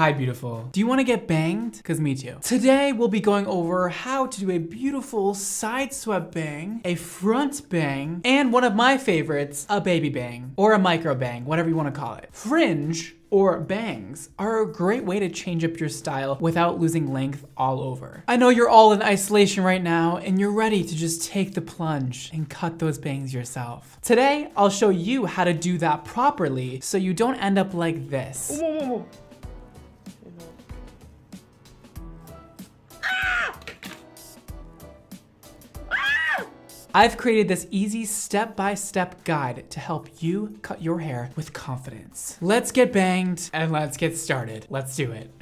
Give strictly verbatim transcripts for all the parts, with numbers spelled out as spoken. Hi beautiful. Do you wanna get banged? Cause me too. Today we'll be going over how to do a beautiful side swept bang, a front bang, and one of my favorites, a baby bang, or a micro bang, whatever you wanna call it. Fringe or bangs are a great way to change up your style without losing length all over. I know you're all in isolation right now and you're ready to just take the plunge and cut those bangs yourself. Today, I'll show you how to do that properly so you don't end up like this. Whoa, whoa, whoa. I've created this easy step-by-step guide to help you cut your hair with confidence. Let's get banged and let's get started. Let's do it.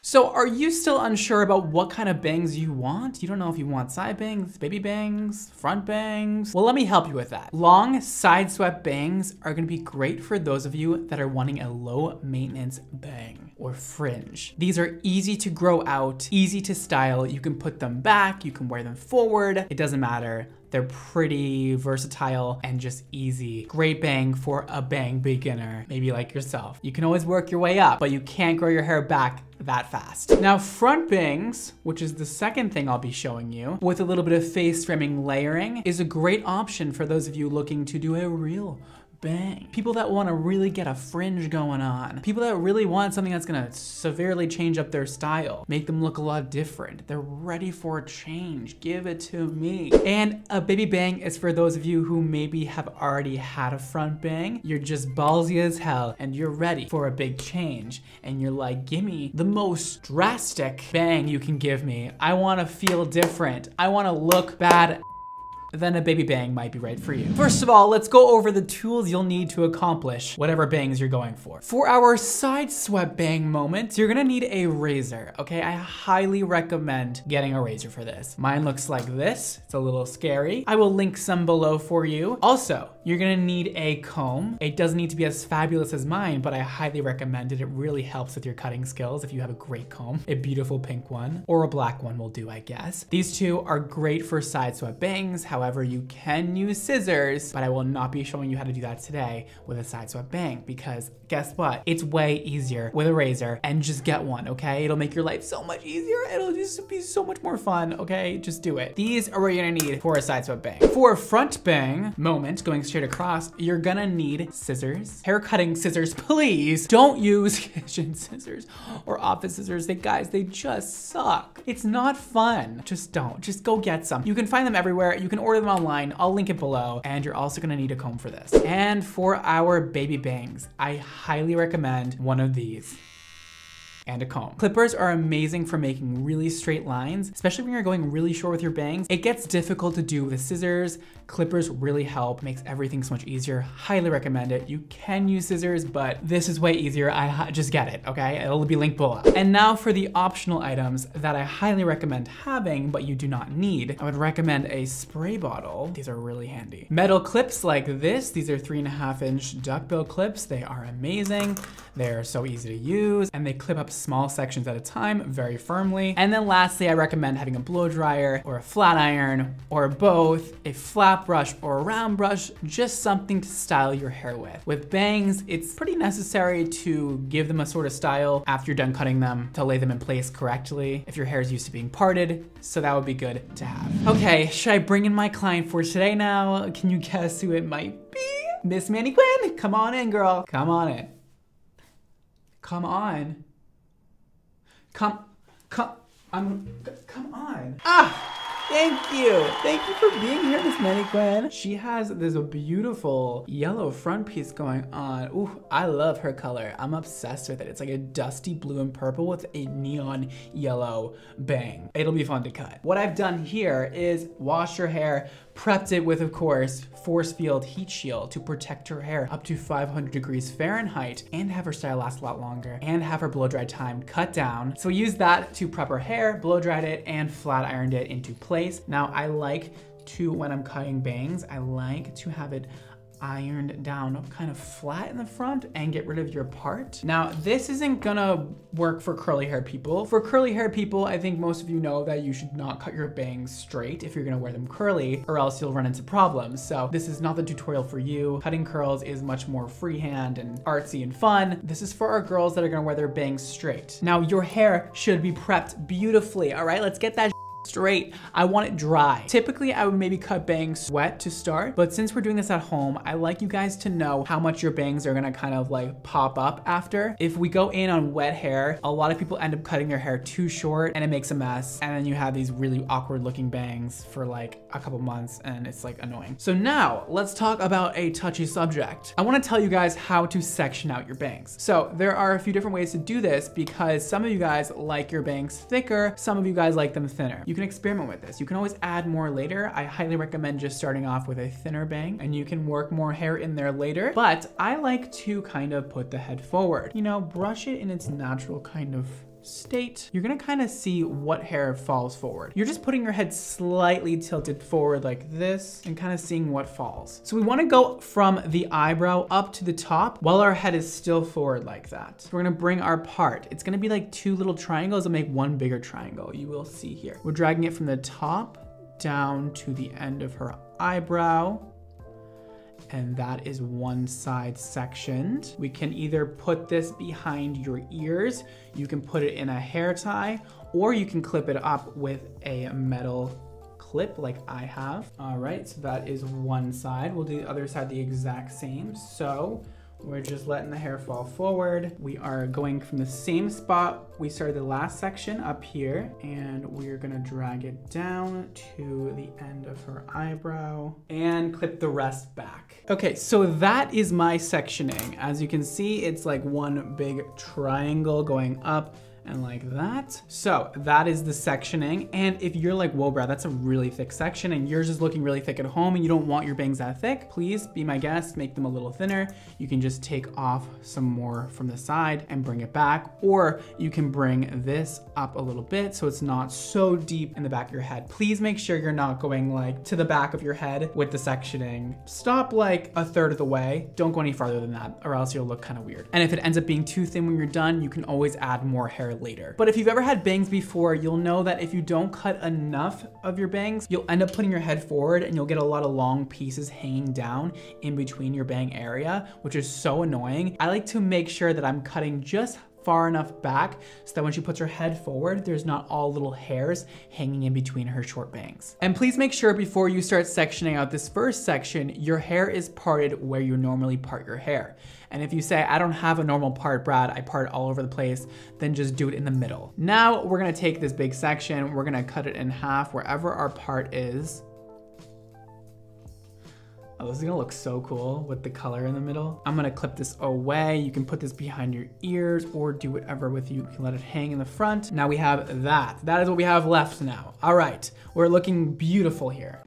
So are you still unsure about what kind of bangs you want? You don't know if you want side bangs, baby bangs, front bangs? Well, let me help you with that. Long side swept bangs are gonna be great for those of you that are wanting a low maintenance bang or fringe. These are easy to grow out, easy to style. You can put them back, you can wear them forward, it doesn't matter. They're pretty versatile and just easy. Great bang for a bang beginner, maybe like yourself. You can always work your way up, but you can't grow your hair back that fast. Now front bangs, which is the second thing I'll be showing you, with a little bit of face framing layering, is a great option for those of you looking to do a real bang. People that wanna really get a fringe going on. People that really want something that's gonna severely change up their style, make them look a lot different. They're ready for a change, give it to me. And a baby bang is for those of you who maybe have already had a front bang. You're just ballsy as hell and you're ready for a big change. And you're like, gimme the most drastic bang you can give me. I wanna feel different. I wanna look bad. Then a baby bang might be right for you. First of all, let's go over the tools you'll need to accomplish whatever bangs you're going for. For our side swept bang moments, you're gonna need a razor, okay? I highly recommend getting a razor for this. Mine looks like this, it's a little scary. I will link some below for you. Also, you're gonna need a comb. It doesn't need to be as fabulous as mine, but I highly recommend it. It really helps with your cutting skills if you have a great comb. A beautiful pink one, or a black one will do, I guess. These two are great for side swept bangs. However, you can use scissors, but I will not be showing you how to do that today with a side swept bang, because guess what? It's way easier with a razor, and just get one, okay? It'll make your life so much easier. It'll just be so much more fun, okay? Just do it. These are what you're gonna need for a side swept bang. For a front bang moment, going straight across, you're gonna need scissors. Hair cutting scissors, please. Don't use kitchen scissors or office scissors. They, guys, they just suck. It's not fun. Just don't, just go get some. You can find them everywhere. You can order them online, I'll link it below, and you're also gonna need a comb for this. And for our baby bangs, I highly recommend one of these and a comb. Clippers are amazing for making really straight lines, especially when you're going really short with your bangs. It gets difficult to do with scissors. Clippers really help, makes everything so much easier. Highly recommend it. You can use scissors, but this is way easier. I just get it, okay? It'll be linked below. And now for the optional items that I highly recommend having, but you do not need. I would recommend a spray bottle. These are really handy. Metal clips like this. These are three and a half inch duckbill clips. They are amazing. They're so easy to use, and they clip up small sections at a time very firmly. And then lastly, I recommend having a blow dryer or a flat iron or both, a flat brush or a round brush, just something to style your hair with. With bangs, it's pretty necessary to give them a sort of style after you're done cutting them, to lay them in place correctly if your hair is used to being parted, so that would be good to have. Okay, should I bring in my client for today now? Can you guess who it might be? Miss Manny Quinn, come on in, girl. Come on in. Come on. Come, come, I'm, come on. Ah, thank you. Thank you for being here, Miss Manny Quinn. She has this beautiful yellow front piece going on. Ooh, I love her color. I'm obsessed with it. It's like a dusty blue and purple with a neon yellow bang. It'll be fun to cut. What I've done here is wash your hair, prepped it with, of course, Forcefield heat shield to protect her hair up to five hundred degrees Fahrenheit and have her style last a lot longer and have her blow dry time cut down. So we used that to prep her hair, blow dried it, and flat ironed it into place. Now I like to, when I'm cutting bangs, I like to have it ironed down kind of flat in the front and get rid of your part. Now, this isn't gonna work for curly hair people. For curly hair people, I think most of you know that you should not cut your bangs straight if you're gonna wear them curly, or else you'll run into problems. So this is not the tutorial for you. Cutting curls is much more freehand and artsy and fun. This is for our girls that are gonna wear their bangs straight. Now, your hair should be prepped beautifully, all right? Let's get that straight. I want it dry. Typically, I would maybe cut bangs wet to start, but since we're doing this at home, I like you guys to know how much your bangs are gonna kind of like pop up after. If we go in on wet hair, a lot of people end up cutting their hair too short and it makes a mess. And then you have these really awkward looking bangs for like a couple months and it's like annoying. So now let's talk about a touchy subject. I wanna tell you guys how to section out your bangs. So there are a few different ways to do this because some of you guys like your bangs thicker, some of you guys like them thinner. You You can experiment with this. You can always add more later. I highly recommend just starting off with a thinner bang and you can work more hair in there later, but I like to kind of put the head forward. You know, brush it in its natural kind of state. You're gonna kind of see what hair falls forward. You're just putting your head slightly tilted forward like this and kind of seeing what falls. So we wanna go from the eyebrow up to the top while our head is still forward like that. So we're gonna bring our part. It's gonna be like two little triangles and make one bigger triangle. You will see here. We're dragging it from the top down to the end of her eyebrow. And that is one side sectioned. We can either put this behind your ears, you can put it in a hair tie, or you can clip it up with a metal clip like I have. All right, so that is one side. We'll do the other side the exact same. So we're just letting the hair fall forward. We are going from the same spot we started the last section up here, and we're gonna drag it down to the end of her eyebrow and clip the rest back. Okay, so that is my sectioning. As you can see, it's like one big triangle going up and like that. So that is the sectioning. And if you're like, whoa, Brad, that's a really thick section and yours is looking really thick at home and you don't want your bangs that thick, please be my guest, make them a little thinner. You can just take off some more from the side and bring it back, or you can bring this up a little bit so it's not so deep in the back of your head. Please make sure you're not going like to the back of your head with the sectioning. Stop like a third of the way. Don't go any farther than that or else you'll look kind of weird. And if it ends up being too thin when you're done, you can always add more hair later. But if you've ever had bangs before, you'll know that if you don't cut enough of your bangs, you'll end up putting your head forward and you'll get a lot of long pieces hanging down in between your bang area, which is so annoying. I like to make sure that I'm cutting just far enough back so that when she puts her head forward, there's not all little hairs hanging in between her short bangs. And please make sure before you start sectioning out this first section, your hair is parted where you normally part your hair. And if you say, I don't have a normal part, Brad, I part all over the place, then just do it in the middle. Now we're gonna take this big section, we're gonna cut it in half wherever our part is. Oh, this is gonna look so cool with the color in the middle. I'm gonna clip this away. You can put this behind your ears or do whatever with you. You can let it hang in the front. Now we have that. That is what we have left now. All right, we're looking beautiful here.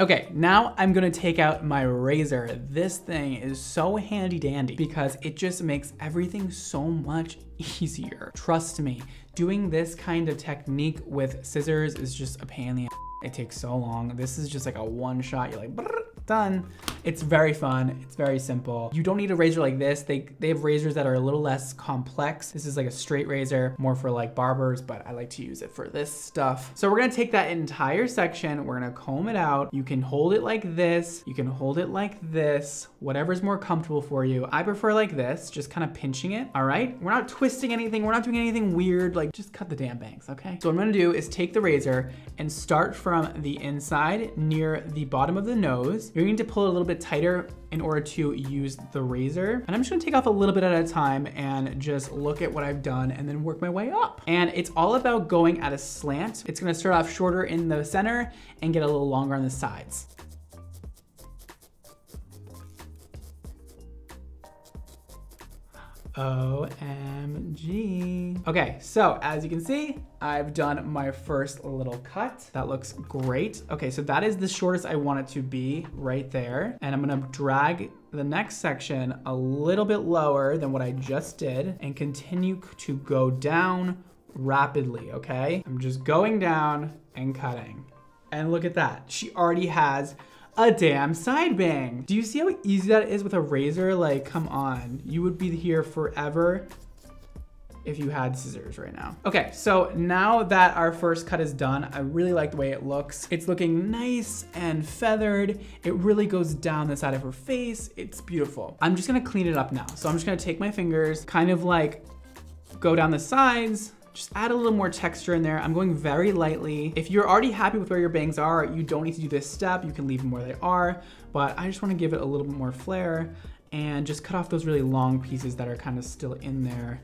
Okay, now I'm gonna take out my razor. This thing is so handy dandy because it just makes everything so much easier. Trust me, doing this kind of technique with scissors is just a pain in the ass. It takes so long. This is just like a one shot. You're like, brrr, done. It's very fun. It's very simple. You don't need a razor like this. They, they have razors that are a little less complex. This is like a straight razor, more for like barbers, but I like to use it for this stuff. So we're gonna take that entire section. We're gonna comb it out. You can hold it like this. You can hold it like this. Whatever's more comfortable for you. I prefer like this, just kind of pinching it. All right, we're not twisting anything. We're not doing anything weird. Like just cut the damn bangs, okay? So what I'm gonna do is take the razor and start from the inside near the bottom of the nose. You're going to pull it a little bit tighter in order to use the razor. And I'm just gonna take off a little bit at a time and just look at what I've done and then work my way up. And it's all about going at a slant. It's gonna start off shorter in the center and get a little longer on the sides. O M G. Okay, so as you can see, I've done my first little cut. That looks great. Okay, so that is the shortest I want it to be right there. And I'm gonna drag the next section a little bit lower than what I just did and continue to go down rapidly, okay? I'm just going down and cutting. And look at that, she already has a damn side bang. Do you see how easy that is with a razor? Like, come on, you would be here forever if you had scissors right now. Okay, so now that our first cut is done, I really like the way it looks. It's looking nice and feathered. It really goes down the side of her face. It's beautiful. I'm just gonna clean it up now. So I'm just gonna take my fingers, kind of like go down the sides, just add a little more texture in there. I'm going very lightly. If you're already happy with where your bangs are, you don't need to do this step. You can leave them where they are, but I just wanna give it a little bit more flair and just cut off those really long pieces that are kind of still in there.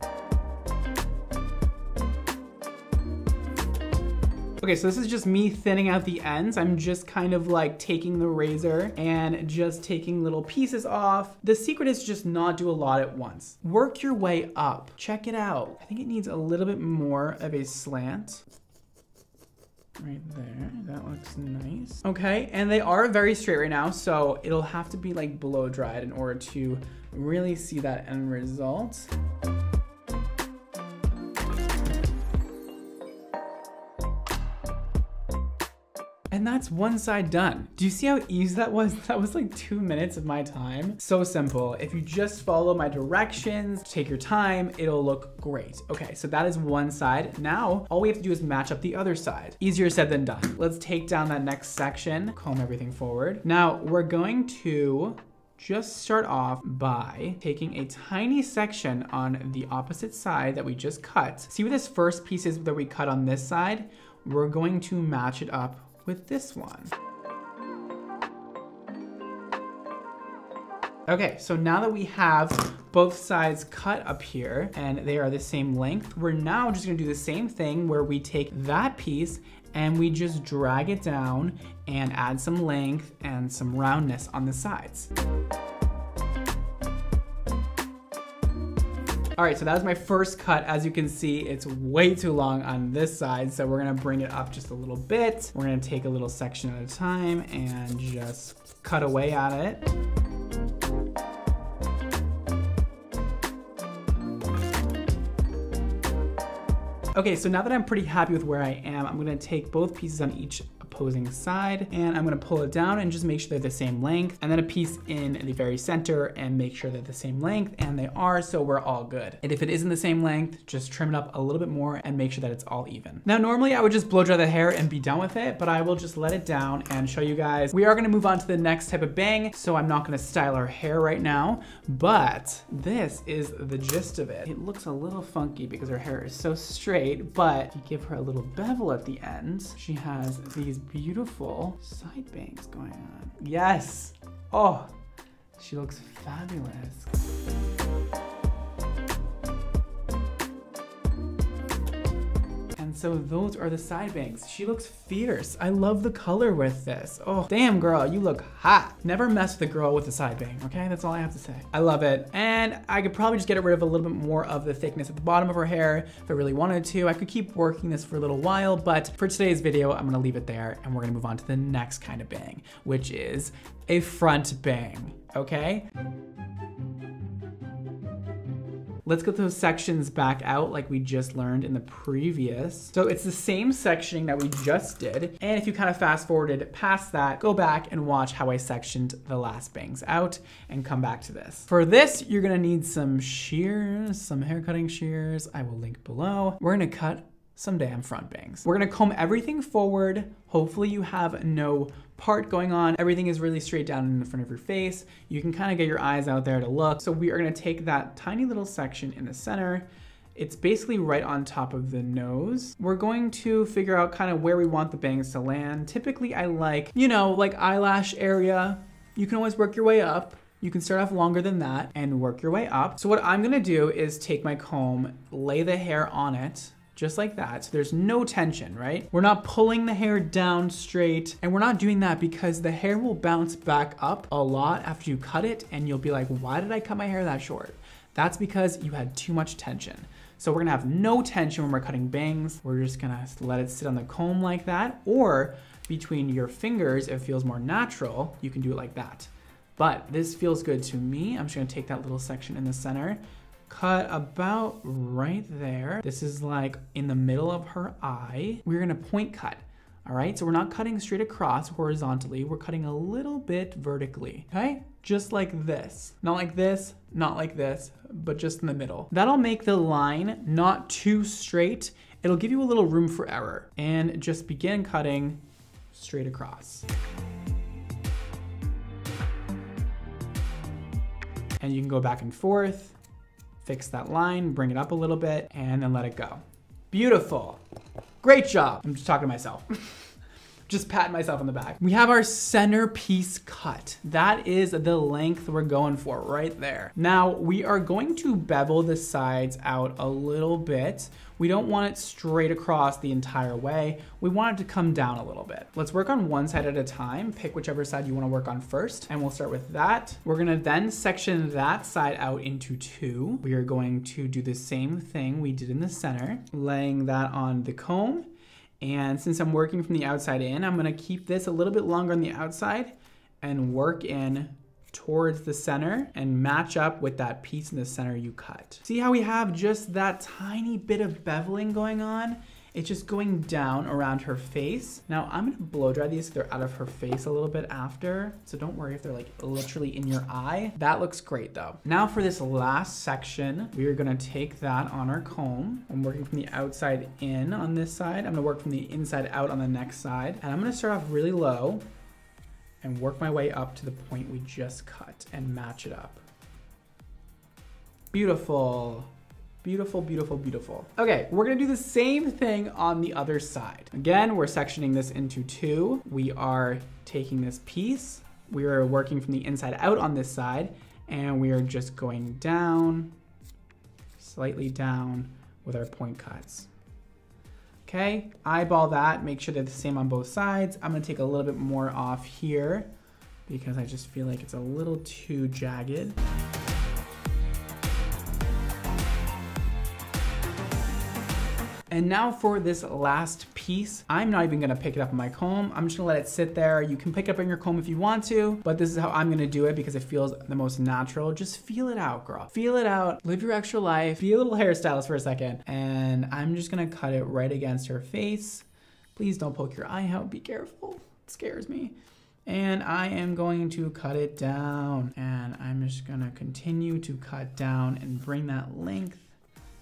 Okay, so this is just me thinning out the ends. I'm just kind of like taking the razor and just taking little pieces off. The secret is just not do a lot at once. Work your way up. Check it out. I think it needs a little bit more of a slant. Right there, that looks nice. Okay, and they are very straight right now, so it'll have to be like blow dried in order to really see that end result. And that's one side done. Do you see how easy that was? That was like two minutes of my time. So simple. If you just follow my directions, take your time, it'll look great. Okay, so that is one side. Now, all we have to do is match up the other side. Easier said than done. Let's take down that next section, comb everything forward. Now, we're going to just start off by taking a tiny section on the opposite side that we just cut. See what this first piece is that we cut on this side? We're going to match it up with this one. Okay, so now that we have both sides cut up here and they are the same length, we're now just gonna do the same thing where we take that piece and we just drag it down and add some length and some roundness on the sides. All right, so that was my first cut. As you can see, it's way too long on this side, so we're gonna bring it up just a little bit. We're gonna take a little section at a time and just cut away at it. Okay, so now that I'm pretty happy with where I am, I'm gonna take both pieces on each opposing side, and I'm gonna pull it down and just make sure they're the same length, and then a piece in the very center and make sure they're the same length, and they are, so we're all good. And if it isn't the same length, just trim it up a little bit more and make sure that it's all even. Now, normally I would just blow dry the hair and be done with it, but I will just let it down and show you guys. We are gonna move on to the next type of bang, so I'm not gonna style our hair right now, but this is the gist of it. It looks a little funky because her hair is so straight, but you give her a little bevel at the end. She has these beautiful side bangs going on. Yes. Oh, she looks fabulous. And so those are the side bangs. She looks fierce. I love the color with this. Oh, damn girl, you look hot. Never mess with a girl with a side bang, okay? That's all I have to say. I love it. And I could probably just get rid of a little bit more of the thickness at the bottom of her hair if I really wanted to. I could keep working this for a little while, but for today's video, I'm gonna leave it there and we're gonna move on to the next kind of bang, which is a front bang, okay? Let's get those sections back out like we just learned in the previous. So it's the same sectioning that we just did. And if you kind of fast forwarded past that, go back and watch how I sectioned the last bangs out and come back to this. For this, you're gonna need some shears, some hair cutting shears. I will link below. We're gonna cut some damn front bangs. We're gonna comb everything forward. Hopefully you have no part going on. Everything is really straight down in front of your face. You can kind of get your eyes out there to look. So we are gonna take that tiny little section in the center. It's basically right on top of the nose. We're going to figure out kind of where we want the bangs to land. Typically I like, you know, like eyelash area. You can always work your way up. You can start off longer than that and work your way up. So what I'm gonna do is take my comb, lay the hair on it, just like that, so there's no tension, right? We're not pulling the hair down straight, and we're not doing that because the hair will bounce back up a lot after you cut it, and you'll be like, why did I cut my hair that short? That's because you had too much tension. So we're gonna have no tension when we're cutting bangs. We're just gonna let it sit on the comb like that, or between your fingers, if it feels more natural, you can do it like that. But this feels good to me. I'm just gonna take that little section in the center, cut about right there. This is like in the middle of her eye. We're gonna point cut. All right, so we're not cutting straight across horizontally, we're cutting a little bit vertically, okay? Just like this. Not like this, not like this, but just in the middle. That'll make the line not too straight. It'll give you a little room for error. And just begin cutting straight across. And you can go back and forth, fix that line, bring it up a little bit, and then let it go. Beautiful. Great job. I'm just talking to myself. Just patting myself on the back. We have our centerpiece cut. That is the length we're going for right there. Now, we are going to bevel the sides out a little bit. We don't want it straight across the entire way. We want it to come down a little bit. Let's work on one side at a time. Pick whichever side you want to work on first, and we'll start with that. We're gonna then section that side out into two. We are going to do the same thing we did in the center, laying that on the comb. And since I'm working from the outside in, I'm gonna keep this a little bit longer on the outside and work in towards the center and match up with that piece in the center you cut. See how we have just that tiny bit of beveling going on? It's just going down around her face. Now I'm gonna blow dry these so they're out of her face a little bit after. So don't worry if they're like literally in your eye. That looks great though. Now for this last section, we are gonna take that on our comb. I'm working from the outside in on this side. I'm gonna work from the inside out on the next side. And I'm gonna start off really low and work my way up to the point we just cut and match it up. Beautiful. Beautiful, beautiful, beautiful. Okay, we're gonna do the same thing on the other side. Again, we're sectioning this into two. We are taking this piece, we are working from the inside out on this side, and we are just going down, slightly down with our point cuts. Okay, eyeball that, make sure they're the same on both sides. I'm gonna take a little bit more off here because I just feel like it's a little too jagged. And now for this last piece, I'm not even gonna pick it up in my comb. I'm just gonna let it sit there. You can pick it up in your comb if you want to, but this is how I'm gonna do it because it feels the most natural. Just feel it out, girl. Feel it out, live your extra life. Be a little hairstylist for a second. And I'm just gonna cut it right against her face. Please don't poke your eye out, be careful. It scares me. And I am going to cut it down. And I'm just gonna continue to cut down and bring that length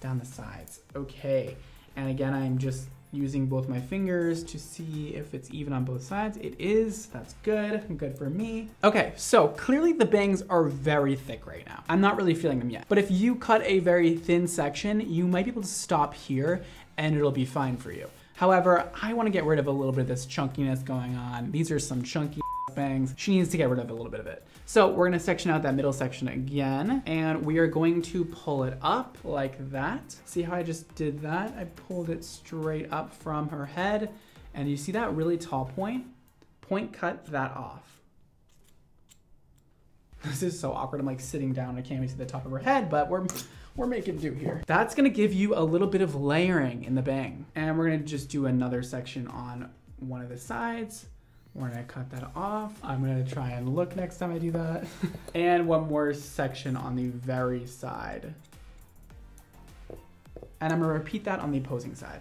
down the sides, okay. And again, I'm just using both my fingers to see if it's even on both sides. It is, that's good, good for me. Okay, so clearly the bangs are very thick right now. I'm not really feeling them yet. But if you cut a very thin section, you might be able to stop here and it'll be fine for you. However, I wanna get rid of a little bit of this chunkiness going on. These are some chunky bangs. She needs to get rid of a little bit of it. So we're gonna section out that middle section again, and we are going to pull it up like that. See how I just did that? I pulled it straight up from her head, and you see that really tall point? Point cut that off. This is so awkward. I'm like sitting down. I can't even see the top of her head, but we're we're making do here. That's gonna give you a little bit of layering in the bang. And we're gonna just do another section on one of the sides. We're gonna cut that off. I'm gonna try and look next time I do that. And one more section on the very side. And I'm gonna repeat that on the opposing side.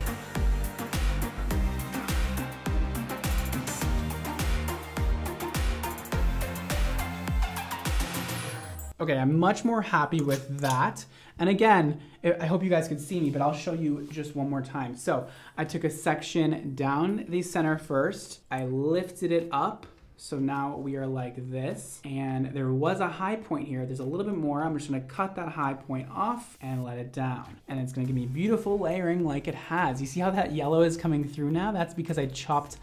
Okay, I'm much more happy with that. And again, I hope you guys could see me, but I'll show you just one more time. So I took a section down the center first. I lifted it up. So now we are like this. And there was a high point here. There's a little bit more. I'm just gonna cut that high point off and let it down. And it's gonna give me beautiful layering like it has. You see how that yellow is coming through now? That's because I chopped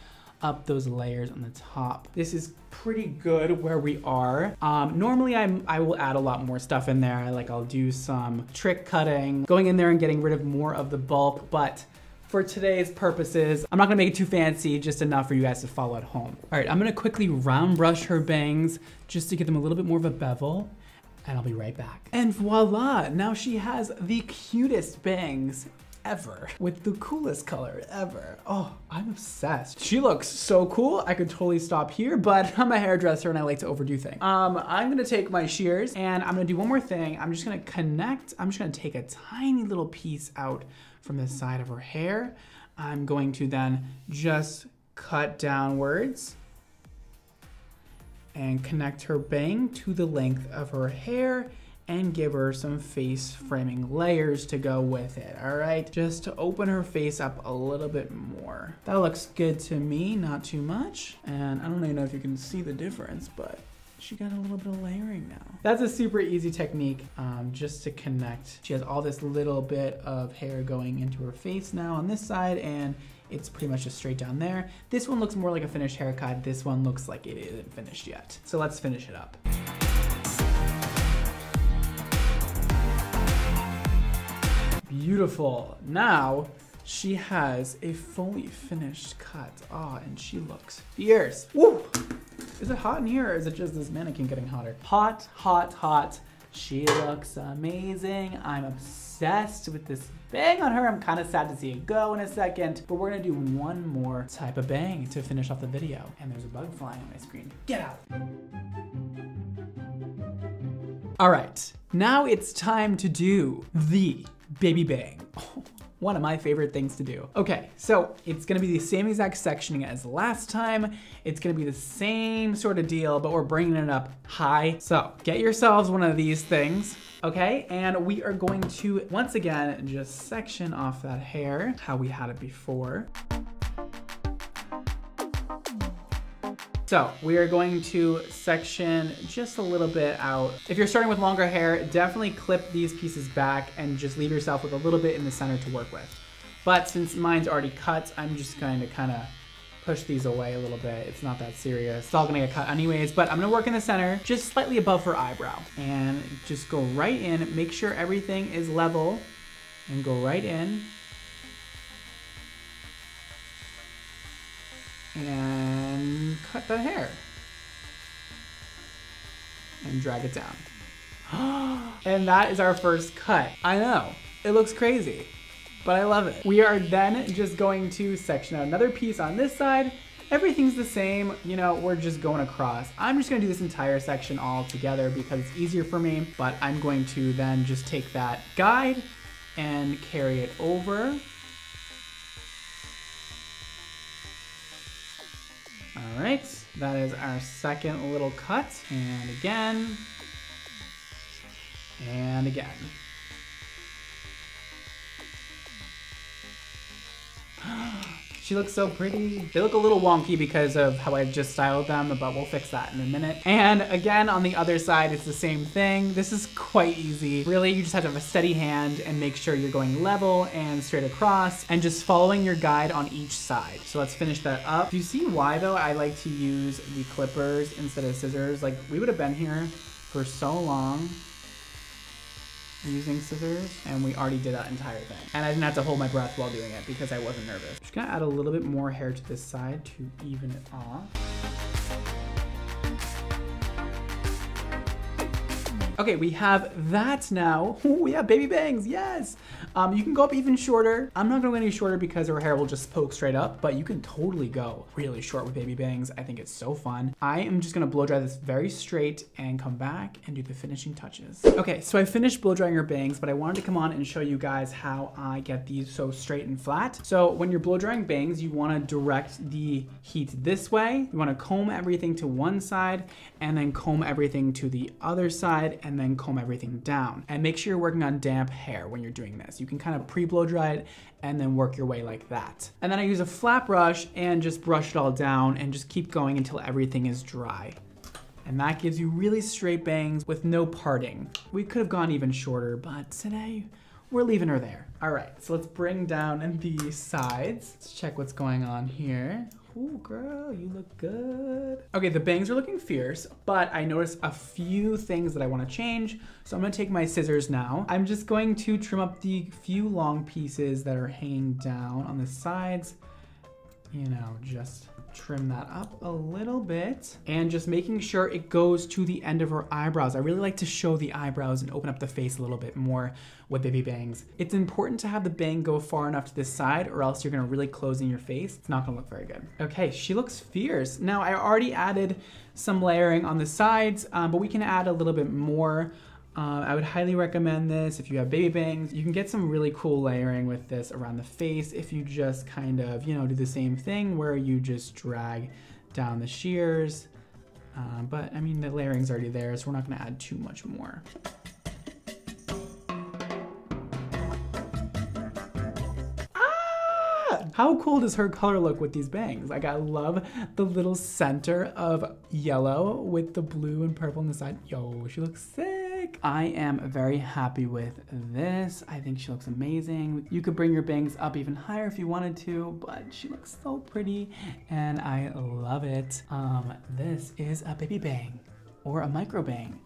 up those layers on the top. This is pretty good where we are. Um, normally I'm, I will add a lot more stuff in there. Like I'll do some trick cutting, going in there and getting rid of more of the bulk, but for today's purposes, I'm not gonna make it too fancy, just enough for you guys to follow at home. All right, I'm gonna quickly round brush her bangs just to give them a little bit more of a bevel, and I'll be right back. And voila, now she has the cutest bangs ever with the coolest color ever. Oh, I'm obsessed. She looks so cool. I could totally stop here, but I'm a hairdresser and I like to overdo things. Um, I'm gonna take my shears and I'm gonna do one more thing. I'm just gonna connect. I'm just gonna take a tiny little piece out from the side of her hair. I'm going to then just cut downwards and connect her bang to the length of her hair and give her some face framing layers to go with it, all right? Just to open her face up a little bit more. That looks good to me, not too much. And I don't even know if you can see the difference, but she got a little bit of layering now. That's a super easy technique, um, just to connect. She has all this little bit of hair going into her face now on this side, and it's pretty much just straight down there. This one looks more like a finished haircut. This one looks like it isn't finished yet. So let's finish it up. Beautiful. Now she has a fully finished cut. Ah, oh, and she looks fierce. Woo! Is it hot in here, or is it just this mannequin getting hotter? Hot, hot, hot. She looks amazing. I'm obsessed with this bang on her. I'm kind of sad to see it go in a second, but we're gonna do one more type of bang to finish off the video. And there's a bug flying on my screen. Get out. All right, now it's time to do the baby bang. Oh, one of my favorite things to do. Okay, so it's gonna be the same exact sectioning as last time. It's gonna be the same sort of deal, but we're bringing it up high. So get yourselves one of these things, okay? And we are going to, once again, just section off that hair, how we had it before. So we are going to section just a little bit out. If you're starting with longer hair, definitely clip these pieces back and just leave yourself with a little bit in the center to work with. But since mine's already cut, I'm just going to kind of push these away a little bit. It's not that serious. It's all gonna get cut anyways, but I'm gonna work in the center, just slightly above her eyebrow, and just go right in, make sure everything is level, and go right in. And cut the hair. And drag it down. And that is our first cut. I know, it looks crazy, but I love it. We are then just going to section out another piece on this side. Everything's the same, you know, we're just going across. I'm just gonna do this entire section all together because it's easier for me, but I'm going to then just take that guide and carry it over. All right, that is our second little cut. And again, and again. She looks so pretty. They look a little wonky because of how I just styled them, but we'll fix that in a minute. And again, on the other side, it's the same thing. This is quite easy. Really, you just have to have a steady hand and make sure you're going level and straight across and just following your guide on each side. So let's finish that up. Do you see why though I like to use the clippers instead of scissors? Like, we would have been here for so long using scissors, and we already did that entire thing. And I didn't have to hold my breath while doing it because I wasn't nervous. Just gonna add a little bit more hair to this side to even it off. Okay, we have that now. Ooh, we have baby bangs, yes! Um, you can go up even shorter. I'm not gonna go any shorter because her hair will just poke straight up, but you can totally go really short with baby bangs. I think it's so fun. I am just gonna blow dry this very straight and come back and do the finishing touches. Okay, so I finished blow drying her bangs, but I wanted to come on and show you guys how I get these so straight and flat. So when you're blow drying bangs, you wanna direct the heat this way. You wanna comb everything to one side and then comb everything to the other side and then comb everything down. And make sure you're working on damp hair when you're doing this. You can kind of pre-blow dry it and then work your way like that. And then I use a flat brush and just brush it all down and just keep going until everything is dry. And that gives you really straight bangs with no parting. We could have gone even shorter, but today we're leaving her there. All right, so let's bring down the sides. Let's check what's going on here. Ooh, girl, you look good. Okay, the bangs are looking fierce, but I noticed a few things that I wanna change. So I'm gonna take my scissors now. I'm just going to trim up the few long pieces that are hanging down on the sides. You know, just trim that up a little bit and just making sure it goes to the end of her eyebrows. I really like to show the eyebrows and open up the face a little bit more with baby bangs. It's important to have the bang go far enough to this side or else you're gonna really close in your face. It's not gonna look very good. Okay, she looks fierce. Now I already added some layering on the sides, um, but we can add a little bit more. Um, I would highly recommend this if you have baby bangs. You can get some really cool layering with this around the face if you just kind of, you know, do the same thing where you just drag down the shears. Uh, but I mean, the layering's already there, so we're not gonna add too much more. How cool does her color look with these bangs? Like, I love the little center of yellow with the blue and purple on the side. Yo, she looks sick. I am very happy with this. I think she looks amazing. You could bring your bangs up even higher if you wanted to, but she looks so pretty and I love it. Um, this is a baby bang or a micro bang.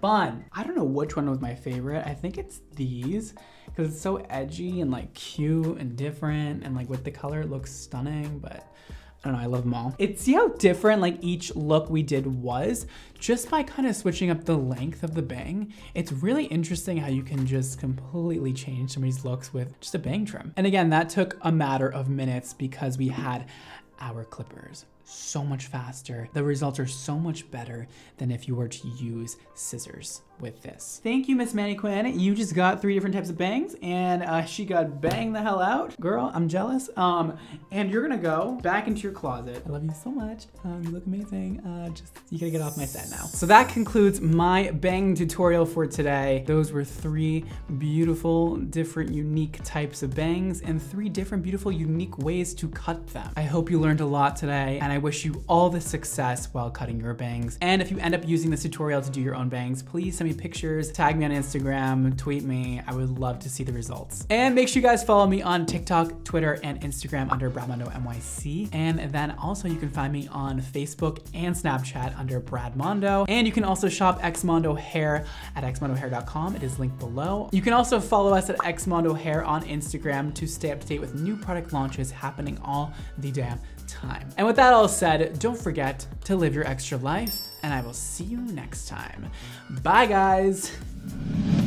Fun. I don't know which one was my favorite. I think it's these because it's so edgy and like cute and different, and like with the color it looks stunning, but I don't know, I love them all. It's, see how different like each look we did was just by kind of switching up the length of the bang. It's really interesting how you can just completely change somebody's looks with just a bang trim. And again, that took a matter of minutes because we had our clippers so much faster. The results are so much better than if you were to use scissors with this. Thank you, Miss Manny Quinn. You just got three different types of bangs and uh, she got banged the hell out. Girl, I'm jealous. Um, and you're gonna go back into your closet. I love you so much. Um, you look amazing. Uh, just, you gotta get off my set now. So that concludes my bang tutorial for today. Those were three beautiful, different, unique types of bangs and three different, beautiful, unique ways to cut them. I hope you learned a lot today, and I wish you all the success while cutting your bangs. And if you end up using this tutorial to do your own bangs, please send me pictures, tag me on Instagram, tweet me. I would love to see the results. And make sure you guys follow me on TikTok, Twitter, and Instagram under BradmondoNYC. And then also you can find me on Facebook and Snapchat under BradMondo. And you can also shop xmondohair at xmondohair dot com. It is linked below. You can also follow us at xmondohair on Instagram to stay up to date with new product launches happening all the damn time. And with that all said, don't forget to live your extra life, and I will see you next time. Bye, guys.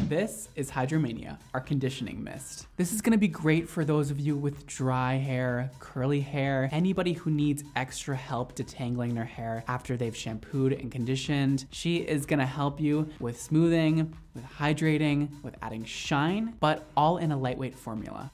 This is Hydromania, our conditioning mist. This is gonna be great for those of you with dry hair, curly hair, anybody who needs extra help detangling their hair after they've shampooed and conditioned. She is gonna help you with smoothing, with hydrating, with adding shine, but all in a lightweight formula.